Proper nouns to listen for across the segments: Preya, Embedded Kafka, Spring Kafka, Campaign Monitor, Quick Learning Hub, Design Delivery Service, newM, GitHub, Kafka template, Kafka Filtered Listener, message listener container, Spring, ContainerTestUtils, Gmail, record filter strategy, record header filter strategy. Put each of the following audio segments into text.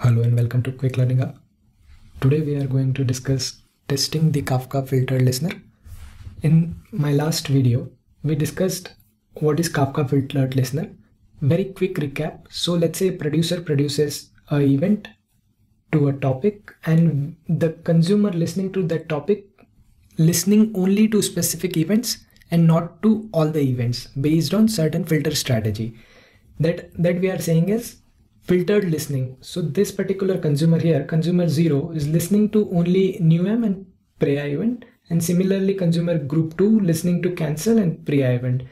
Hello and welcome to QuickLearningHub. Today we are going to discuss testing the Kafka filtered listener. In my last video, we discussed what is Kafka filtered listener. Very quick recap. So let's say producer produces an event to a topic and the consumer listening to that topic, listening only to specific events and not to all the events based on certain filter strategy. That we are saying is filtered listening. So this particular consumer here, consumer 0, is listening to only newM and Preya event, and similarly consumer group 2 listening to cancel and Preya event.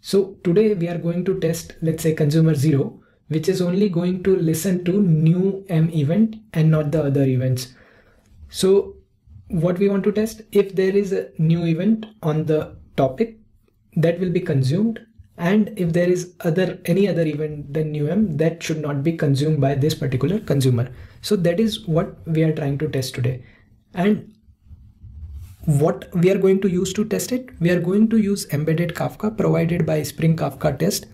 So today we are going to test, let's say, consumer 0, which is only going to listen to newM event and not the other events. So what we want to test, if there is a new event on the topic, that will be consumed, and if there is any other event than newM, that should not be consumed by this particular consumer. So that is what we are trying to test today. And what we are going to use to test it, we are going to use embedded Kafka provided by Spring Kafka test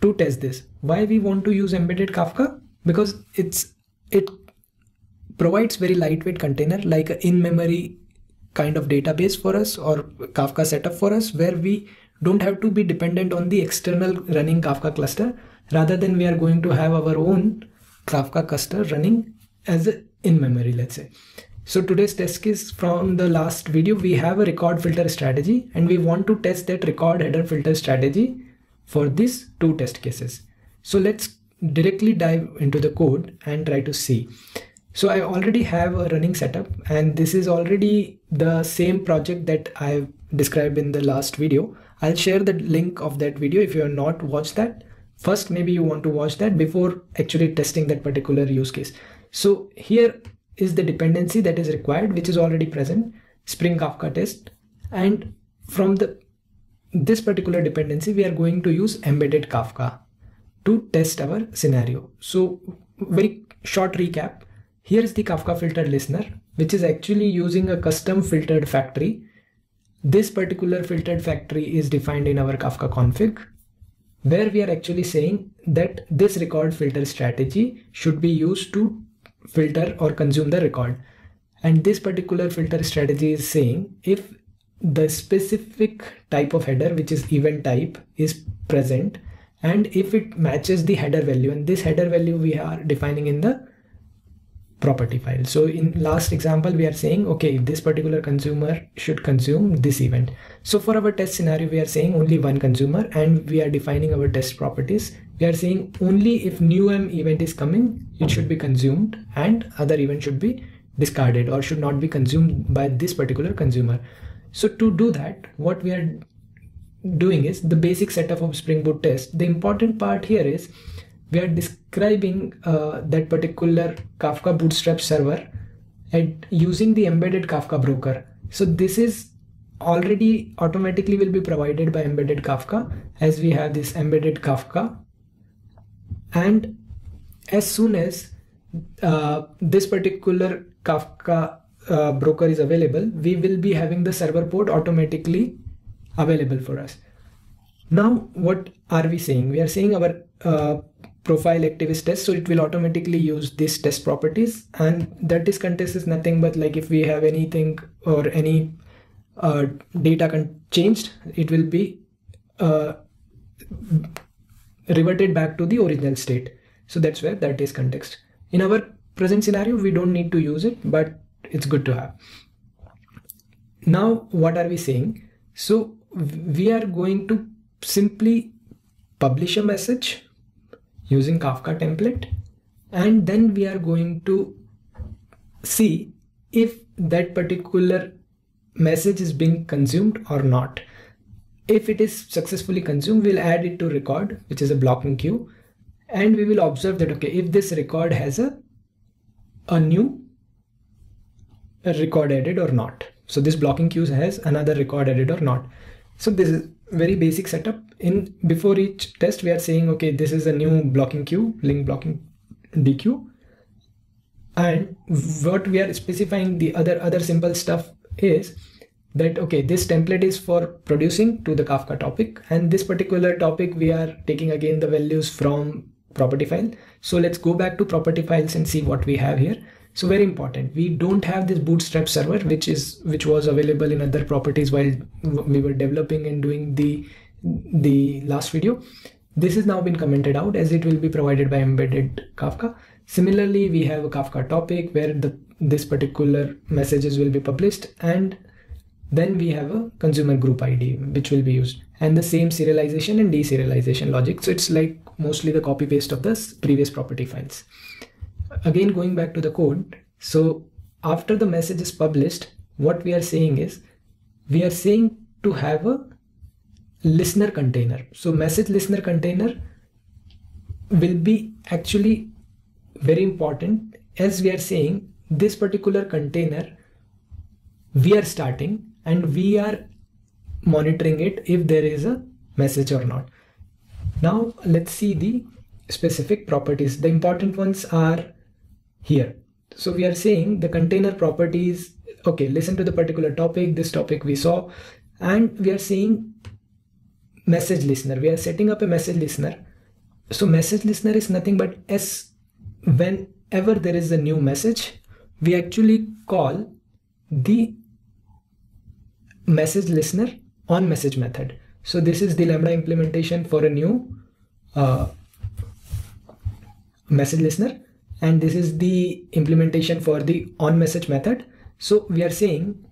to test this. Why we want to use embedded Kafka? Because it provides very lightweight container, like an in-memory kind of database for us, or Kafka setup for us, where we don't have to be dependent on the external running Kafka cluster. Rather than, we are going to have our own Kafka cluster running as in memory, let's say. So today's test case from the last video, we have a record filter strategy, and we want to test that record header filter strategy for these two test cases. So let's directly dive into the code and try to see. So I already have a running setup, and this is already the same project that I've described in the last video. I'll share the link of that video if you have not watched that. First, maybe you want to watch that before actually testing that particular use case. So here is the dependency that is required, which is already present, Spring Kafka test. And from this particular dependency, we are going to use embedded Kafka to test our scenario. So very short recap. Here is the Kafka filtered listener, which is actually using a custom filtered factory. This particular filtered factory is defined in our Kafka config, where we are actually saying that this record filter strategy should be used to filter or consume the record. And this particular filter strategy is saying if the specific type of header, which is event type, is present, and if it matches the header value, and this header value we are defining in the property file. So in last example, we are saying, okay, this particular consumer should consume this event. So for our test scenario, we are saying only one consumer, and we are defining our test properties. We are saying only if newM event is coming, it should be consumed, and other event should be discarded or should not be consumed by this particular consumer. So to do that, what we are doing is the basic setup of Spring Boot test. The important part here is we are describing that particular Kafka Bootstrap server and using the embedded Kafka broker. So this is already automatically will be provided by embedded Kafka, as we have this embedded Kafka. And as soon as this particular Kafka broker is available, we will be having the server port automatically available for us. Now, what are we saying? We are saying our profile activist test, so it will automatically use this test properties, and that is context is nothing but like if we have anything or any data changed, it will be reverted back to the original state. So that's where that is context. In our present scenario, we don't need to use it, but it's good to have. Now, what are we saying? So we are going to simply publish a message using Kafka template, and then we are going to see if that particular message is being consumed or not. If it is successfully consumed, we'll add it to record, which is a blocking queue, and we will observe that, okay, if this record has a new record added or not. So this blocking queue has another record added or not. So this is very basic setup. In before each test, we are saying, okay, this is a new blocking queue, link blocking DQ, and what we are specifying the other simple stuff is that, okay, this template is for producing to the Kafka topic, and this particular topic we are taking again the values from property file. So let's go back to property files and see what we have here. So very important, we don't have this bootstrap server, which was available in other properties while we were developing and doing the last video. This has now been commented out as it will be provided by Embedded Kafka. Similarly, we have a Kafka topic where this particular messages will be published, and then we have a consumer group ID which will be used, and the same serialization and deserialization logic. So it's like mostly the copy paste of the previous property files. Again, going back to the code. So after the message is published, what we are saying is we are saying to have a listener container. So message listener container will be actually very important, as we are saying this particular container we are starting and we are monitoring it if there is a message or not. Now let's see the specific properties. The important ones are here. So we are saying the container properties, okay, listen to the particular topic, this topic we saw, and we are saying message listener. We are setting up a message listener. So message listener is nothing but whenever there is a new message, we actually call the message listener on message method. So this is the Lambda implementation for a new message listener, and this is the implementation for the on message method. So we are saying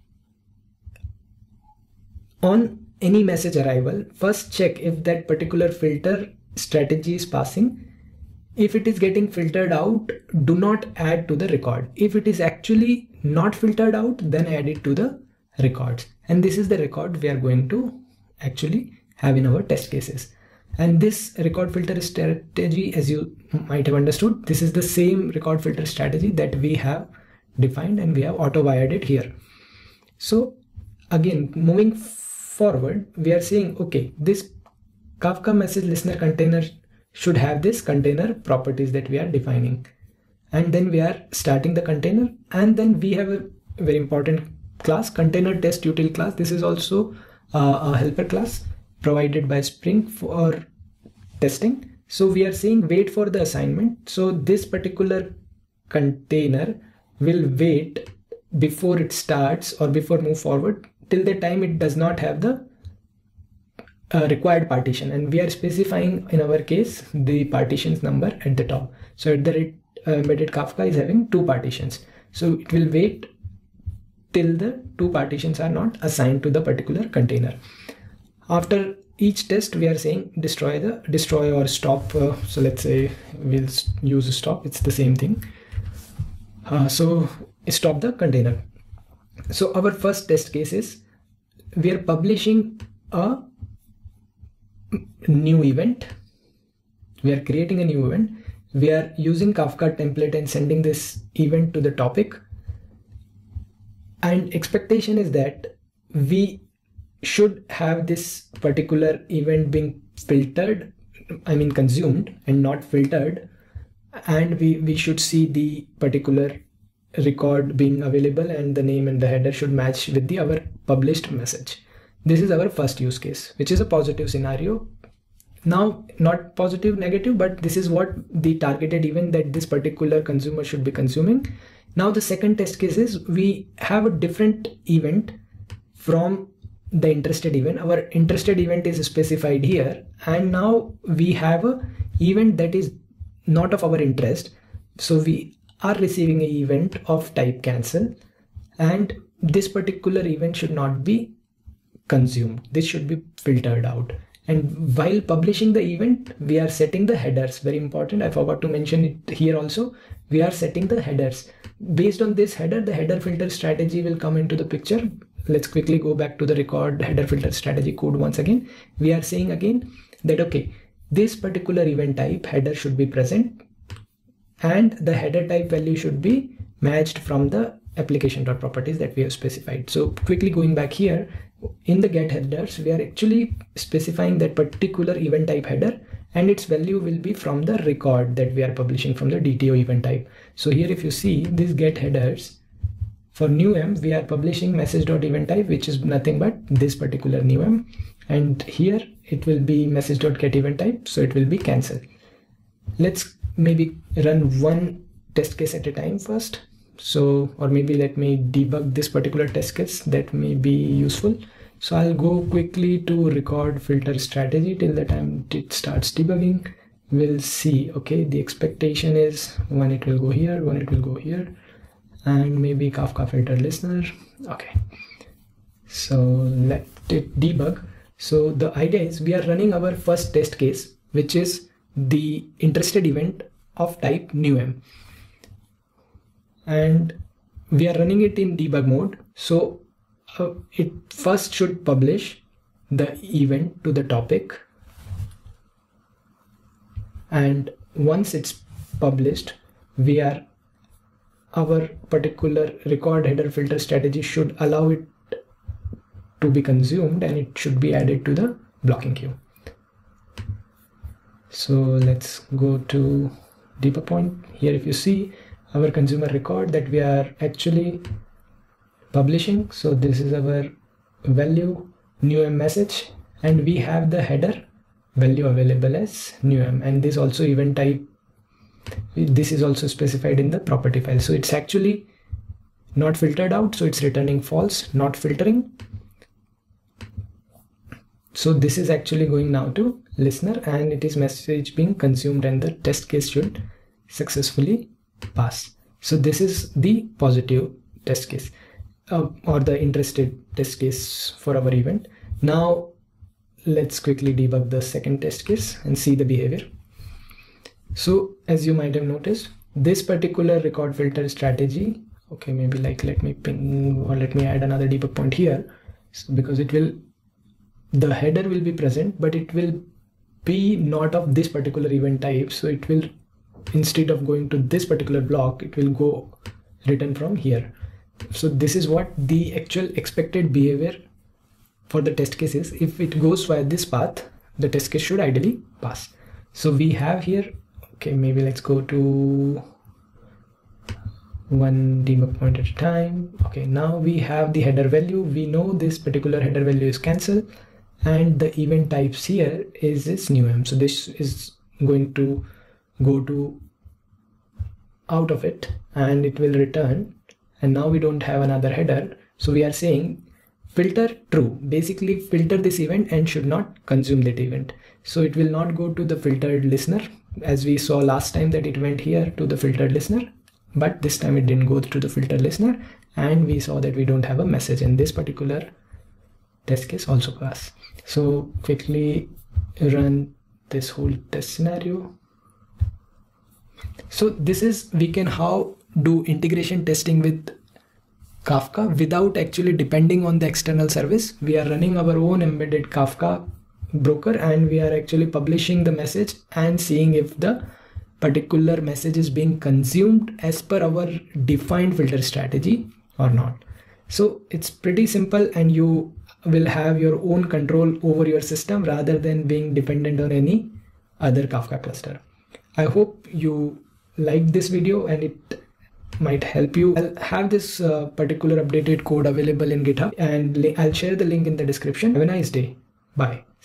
on any message arrival, first check if that particular filter strategy is passing. If it is getting filtered out, do not add to the record. If it is actually not filtered out, then add it to the records. And this is the record we are going to actually have in our test cases. And this record filter strategy, as you might have understood, this is the same record filter strategy that we have defined, and we have auto-wired it here. So again, moving forward, we are saying, okay, this Kafka message listener container should have this container properties that we are defining, and then we are starting the container, and then we have a very important class, ContainerTestUtils class. This is also a helper class provided by Spring for testing. So we are saying wait for the assignment. So this particular container will wait before it starts or before move forward till the time it does not have the required partition, and we are specifying in our case the partitions number at the top. So at the rate Embedded Kafka is having 2 partitions, so it will wait till the 2 partitions are not assigned to the particular container. After each test we are saying destroy or stop. So let's say we'll use stop, it's the same thing. So stop the container. So our first test case is we are publishing a new event. We are creating a new event. We are using Kafka template and sending this event to the topic, and expectation is that we should have this particular event being filtered, I mean consumed and not filtered, and we should see the particular record being available, and the name and the header should match with the our published message. This is our first use case, which is a positive scenario. Now, not positive, negative, but this is what the targeted event that this particular consumer should be consuming. Now, the second test case is we have a different event from the interested event. Our interested event is specified here, and now we have a event that is not of our interest. So we are receiving an event of type cancel, and this particular event should not be consumed. This should be filtered out. And while publishing the event, we are setting the headers. Very important, I forgot to mention it here also. We are setting the headers. Based on this header, the header filter strategy will come into the picture. Let's quickly go back to the record header filter strategy code once again. We are saying again that, okay, this particular event type header should be present, and the header type value should be matched from the application.properties that we have specified. So quickly going back here, in the get headers, we are actually specifying that particular event type header, and its value will be from the record that we are publishing from the DTO event type. So here, if you see these get headers for newM, we are publishing message.event type, which is nothing but this particular newM, and here it will be message.get event type, so it will be cancel. Let's maybe run one test case at a time first. So, or maybe let me debug this particular test case, that may be useful. So I'll go quickly to record filter strategy till the time it starts debugging. We'll see, okay, the expectation is one it will go here, one it will go here, and maybe Kafka filtered listener. Okay, so let it debug. So the idea is we are running our first test case, which is the interested event of type newM. And we are running it in debug mode. So it first should publish the event to the topic. And once it's published, we are, our particular record header filter strategy should allow it to be consumed, and it should be added to the blocking queue. So let's go to debug point. Here, if you see our consumer record that we are actually publishing. So this is our value newM message, and we have the header value available as newM, and this also event type, this is also specified in the property file. So it's actually not filtered out, so it's returning false, not filtering. So this is actually going now to listener, and it is message being consumed, and the test case should successfully pass. So this is the positive test case or the interested test case for our event. Now let's quickly debug the second test case and see the behavior. So as you might have noticed, this particular record filter strategy, okay, maybe like let me ping or let me add another debug point here, so because it will, the header will be present, but it will be not of this particular event type. So it will, instead of going to this particular block, it will go written from here. So this is what the actual expected behavior for the test case is. If it goes via this path, the test case should ideally pass. So we have here, okay, maybe let's go to one debug point at a time. Okay, now we have the header value. We know this particular header value is cancel, and the event types here is this newM. So this is going to go to out of it, and it will return. And now we don't have another header. So we are saying filter true, basically filter this event and should not consume that event. So it will not go to the filtered listener, as we saw last time that it went here to the filtered listener, but this time it didn't go to the filtered listener. And we saw that we don't have a message, and this particular test case also pass. So quickly run this whole test scenario. So this is, we can how do integration testing with Kafka without actually depending on the external service. We are running our own embedded Kafka broker, and we are actually publishing the message and seeing if the particular message is being consumed as per our defined filter strategy or not. So it's pretty simple, and you will have your own control over your system rather than being dependent on any other Kafka cluster. I hope you like this video and it might help you. I'll have this particular updated code available in GitHub, and I'll share the link in the description. Have a nice day. Bye.